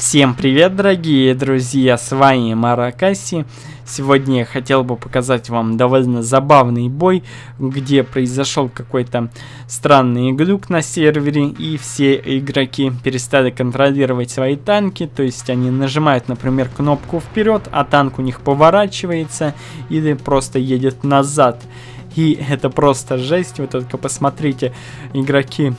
Всем привет, дорогие друзья, с вами Маракаси. Сегодня я хотел бы показать вам довольно забавный бой, где произошел какой-то странный глюк на сервере, и все игроки перестали контролировать свои танки, то есть они нажимают, например, кнопку вперед, а танк у них поворачивается или просто едет назад. И это просто жесть, вы только посмотрите, игроки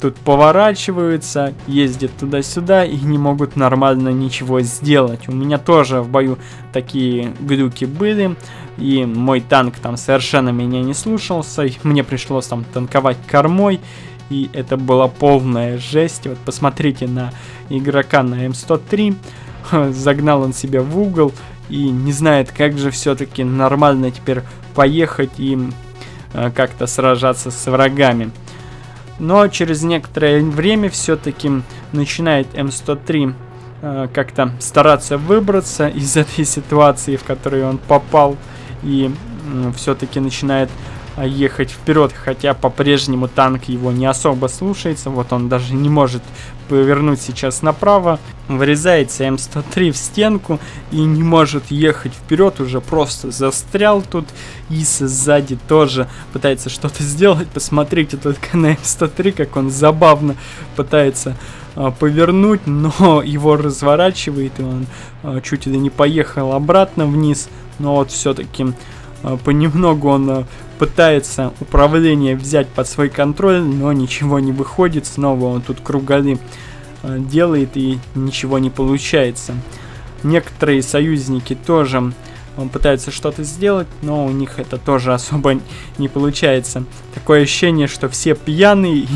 тут поворачиваются, ездят туда-сюда и не могут нормально ничего сделать. У меня тоже в бою такие глюки были, и мой танк там совершенно меня не слушался, и мне пришлось там танковать кормой, и это была полная жесть. Вот посмотрите на игрока на М103, загнал он себя в угол и не знает, как же все-таки нормально теперь поехать и как-то сражаться с врагами. Но через некоторое время все-таки начинает М103 как-то стараться выбраться из этой ситуации, в которую он попал, и все-таки начинает ехать вперед, хотя по-прежнему танк его не особо слушается. Вот он даже не может повернуть сейчас направо, врезается М103 в стенку и не может ехать вперед, уже просто застрял тут. ИС сзади тоже пытается что-то сделать, посмотрите только на М103, как он забавно пытается повернуть, но его разворачивает, и он чуть ли не поехал обратно вниз. Но вот все-таки понемногу он пытается управление взять под свой контроль, но ничего не выходит. Снова он тут кругали делает и ничего не получается. Некоторые союзники тоже пытаются что-то сделать, но у них это тоже особо не получается. Такое ощущение, что все пьяные и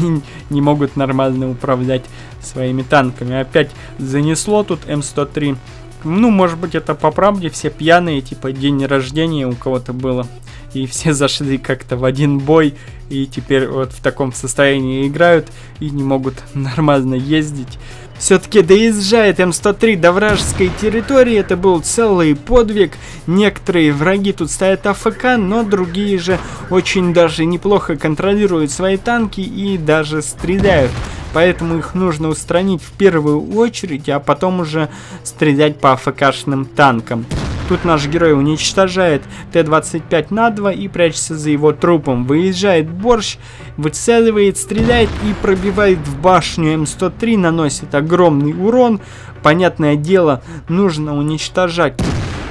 не могут нормально управлять своими танками. Опять занесло тут М103. Ну, может быть, это по правде, все пьяные, типа день рождения у кого-то было, и все зашли как-то в один бой, и теперь вот в таком состоянии играют и не могут нормально ездить. Все-таки доезжает М103 до вражеской территории, это был целый подвиг. Некоторые враги тут стоят АФК, но другие же очень даже неплохо контролируют свои танки и даже стреляют. Поэтому их нужно устранить в первую очередь, а потом уже стрелять по АФКшным танкам. Тут наш герой уничтожает Т-25 надвое и прячется за его трупом. Выезжает Борщ, выцеливает, стреляет и пробивает в башню М103, наносит огромный урон. Понятное дело, нужно уничтожать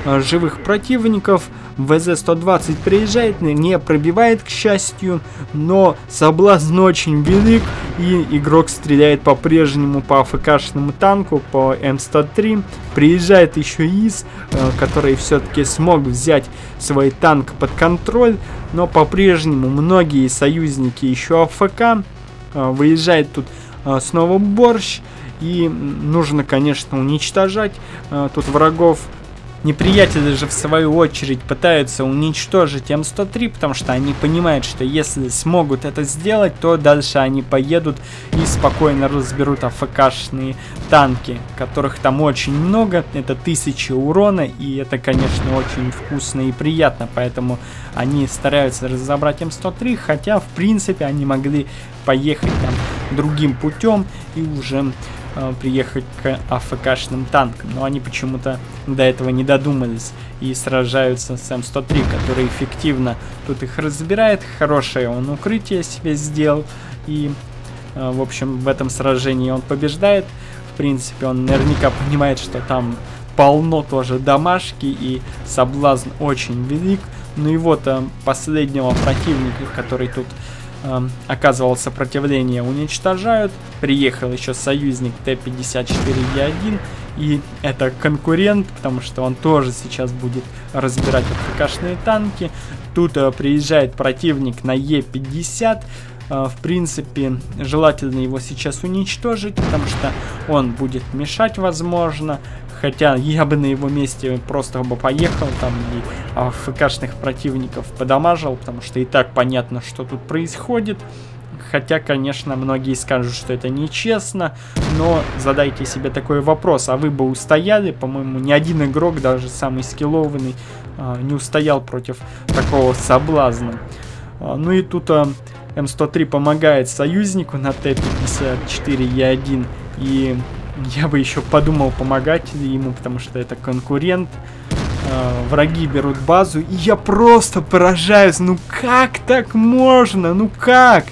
живых противников. ВЗ-120 приезжает, не пробивает, к счастью, но соблазн очень велик, и игрок стреляет по-прежнему по АФКшному танку, по М103. Приезжает еще ИС, который все-таки смог взять свой танк под контроль, но по-прежнему многие союзники еще АФК. Выезжает тут снова Борщ, и нужно, конечно, уничтожать тут врагов. Неприятели же в свою очередь пытаются уничтожить М103, потому что они понимают, что если смогут это сделать, то дальше они поедут и спокойно разберут АФКшные танки, которых там очень много, это 1000 урона, и это, конечно, очень вкусно и приятно, поэтому они стараются разобрать М103, хотя, в принципе, они могли поехать там другим путем и уже приехать к АФКшным танкам, но они почему-то до этого не додумались и сражаются с М103, который эффективно тут их разбирает. Хорошее он укрытие себе сделал, и в общем в этом сражении он побеждает. В принципе, он наверняка понимает, что там полно тоже домашки, и соблазн очень велик. Но его-то последнего противника, который тут оказывал сопротивление, уничтожают. Приехал еще союзник Т-54Е1, и это конкурент, потому что он тоже сейчас будет разбирать АФКшные танки. Тут приезжает противник на Е-50. В принципе, желательно его сейчас уничтожить, потому что он будет мешать, возможно. Хотя я бы на его месте просто бы поехал там и АФКшных противников подамажил, потому что и так понятно, что тут происходит. Хотя, конечно, многие скажут, что это нечестно, но задайте себе такой вопрос: а вы бы устояли? По-моему, ни один игрок, даже самый скиллованный, не устоял против такого соблазна. Ну и тут М103 помогает союзнику на Т-54Е1, и я бы еще подумал помогать ему, потому что это конкурент. Враги берут базу, и я просто поражаюсь. Ну как так можно? Ну как?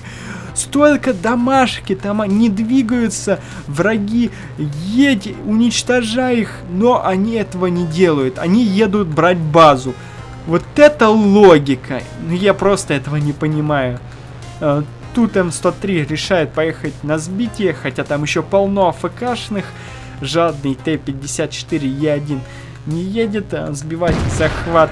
Столько домашки, там не двигаются враги, едь, уничтожай их, но они этого не делают. Они едут брать базу. Вот это логика. Ну я просто этого не понимаю. Тут М103 решает поехать на сбитие, хотя там еще полно АФКшных. Жадный Т-54Е1 не едет, сбивать захват.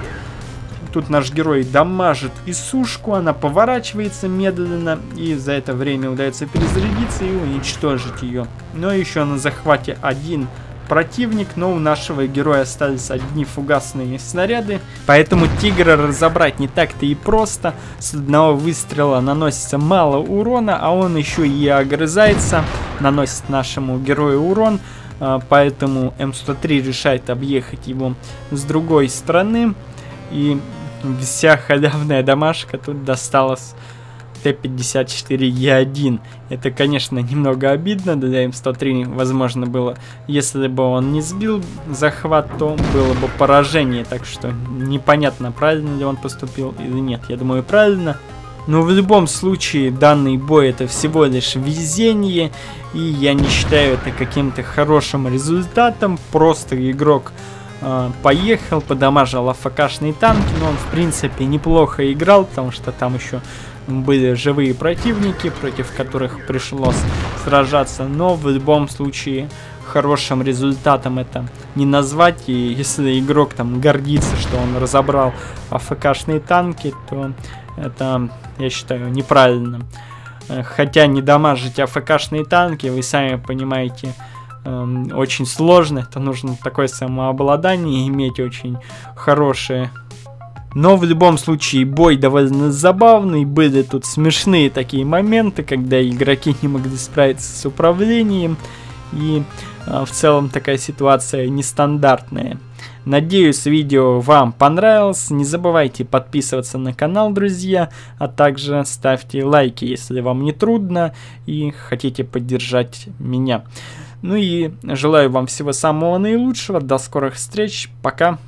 Тут наш герой дамажит и сушку, она поворачивается медленно, и за это время удается перезарядиться и уничтожить ее. Но еще на захвате один противник, но у нашего героя остались одни фугасные снаряды, поэтому тигра разобрать не так-то и просто. С одного выстрела наносится мало урона, а он еще и огрызается, наносит нашему герою урон, поэтому М103 решает объехать его с другой стороны, и вся халявная домашка тут досталась Т-54Е1. Это, конечно, немного обидно для М103, возможно, было. Если бы он не сбил захват, то было бы поражение. Так что непонятно, правильно ли он поступил или нет. Я думаю, правильно. Но в любом случае, данный бой — это всего лишь везение. И я не считаю это каким-то хорошим результатом. Просто игрок поехал, подамажил АФКшные танки, но он, в принципе, неплохо играл, потому что там еще были живые противники, против которых пришлось сражаться, но в любом случае хорошим результатом это не назвать, и если игрок там гордится, что он разобрал АФКшные танки, то это, я считаю, неправильно. Хотя не дамажить АФКшные танки, вы сами понимаете, очень сложно, это нужно такое самообладание иметь очень хорошее. Но в любом случае бой довольно забавный, были тут смешные такие моменты, когда игроки не могли справиться с управлением, и в целом такая ситуация нестандартная. Надеюсь, видео вам понравилось, не забывайте подписываться на канал, друзья, а также ставьте лайки, если вам не трудно и хотите поддержать меня. Ну и желаю вам всего самого наилучшего, до скорых встреч, пока!